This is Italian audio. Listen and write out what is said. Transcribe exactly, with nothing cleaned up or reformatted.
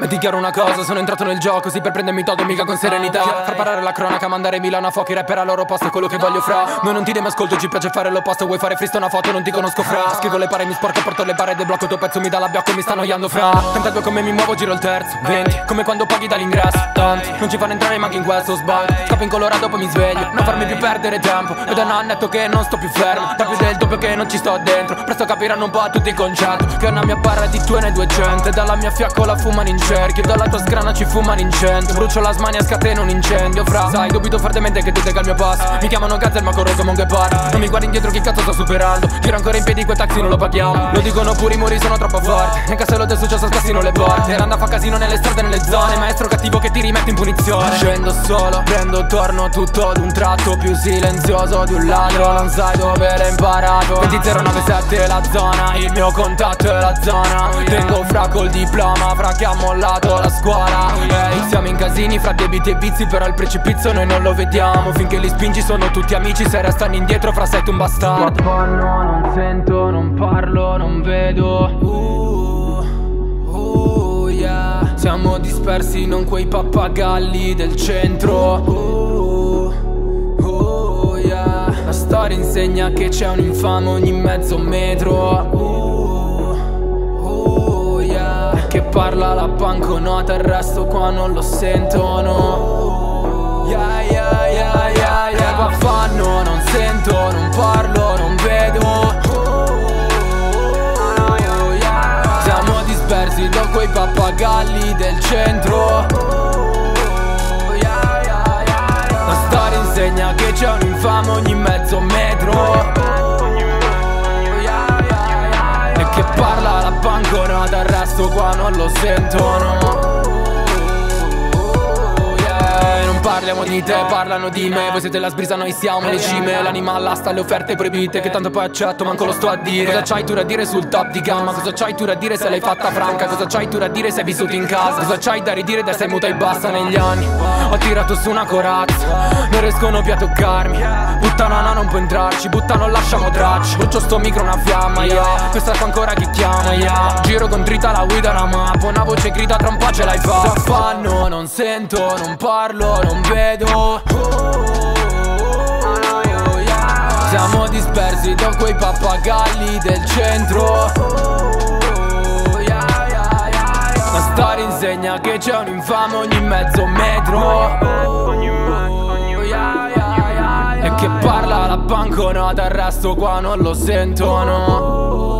Ma dichiaro una cosa, sono entrato nel gioco, sì, per prendermi todo, mica con serenità. Far parare la cronaca, mandare Milano a fuochi, rapper al loro posto è quello che voglio, fra. No, non ti demo ascolto, ci piace fare l'opposto. Vuoi fare freestyle una foto, non ti conosco, fra. Scrivo le pare, mi sporco, porto le barre del blocco. Il tuo pezzo mi dà l'abbiocco, mi sta annoiando, fra. Tentando come mi muovo, giro il terzo, venti, come quando paghi dall'ingresso. Tanti, non ci fanno entrare manco in questo sbaglio. Scappo in colorato, poi mi sveglio, non farmi più perdere tempo. Ed è un annetto che non sto più fermo, da più del doppio che non ci sto dentro. Presto capiranno un po' a tutti i concetti, che una mia barra di due ne duecento. Dalla mia fiaccola fumano in cerchio, dalla tua sgrana ci fumano in cento. Brucio la smania, scateno un incendio, fra. Sai, dubito fortemente che tu tenga il mio passo. Mi chiamano Gazel ma corro come un ghepard. Non mi guardi indietro, che cazzo sto superando. Giro ancora in piedi, quel taxi non lo paghiamo. Lo dicono pure i muri, sono troppo forti. Nel castello del successo scassino le porte. Randa fa casino nelle strade, nelle zone. Maestro cattivo che ti rimetto in punizione. Scendo solo, prendo, torno tutto ad un tratto. Più silenzioso di un ladro, non sai dove l'hai imparato. Venti zero nove sette la zona, il mio contatto è la zona. Tengo fra col diploma, fra che ha mollato la scuola. Ehi, siamo in casini fra debiti e vizi, però il precipizio noi non lo vediamo. Finché li spingi sono tutti amici, se restano indietro fra sei tu un bastardo. Fanno, non sento, non parlo, non vedo. Uh, uh, yeah. Siamo dispersi, non quei pappagalli del centro. Uh, uh, yeah. La storia insegna che c'è un infame ogni mezzo metro. Uh, Che parla la banconota, il resto qua non lo sentono. Yeah, yeah, yeah, yeah, yeah. Ma fanno, non sento, non parlo, non vedo. Oh, yeah. Siamo dispersi da quei pappagalli del centro. Oh, yeah, yeah, yeah. La storia insegna che c'è un infame ogni mezzo metro. Oh, yeah, yeah, yeah, yeah. E che parla la banconota, il resto qua non lo sentono. Parliamo di te, parlano di me. Voi siete la sbrisa, noi siamo le cime. L'anima all'asta, le offerte proibite, che tanto poi accetto, manco lo sto a dire. Cosa c'hai tu da dire sul top di gamma? Cosa c'hai tu da dire se l'hai fatta franca? Cosa c'hai tu da dire se hai vissuto in casa? Cosa c'hai da ridire da sei muta e basta? Negli anni ho tirato su una corazza, non riescono più a toccarmi. Buttano no, non può entrarci, buttano lasciamo tracce. Brucio sto micro una fiamma, yeah. Questa sta ancora chi chiama, yeah. Giro con trita la guida, la mappa. Una voce grida, tra un po' ce l'hai fatta. Cosa fanno? Non sento, non parlo, non vedo. Siamo dispersi da quei pappagalli del centro. La storia insegna che c'è un infame ogni mezzo metro. E che parla la banconota, il resto qua non lo sentono.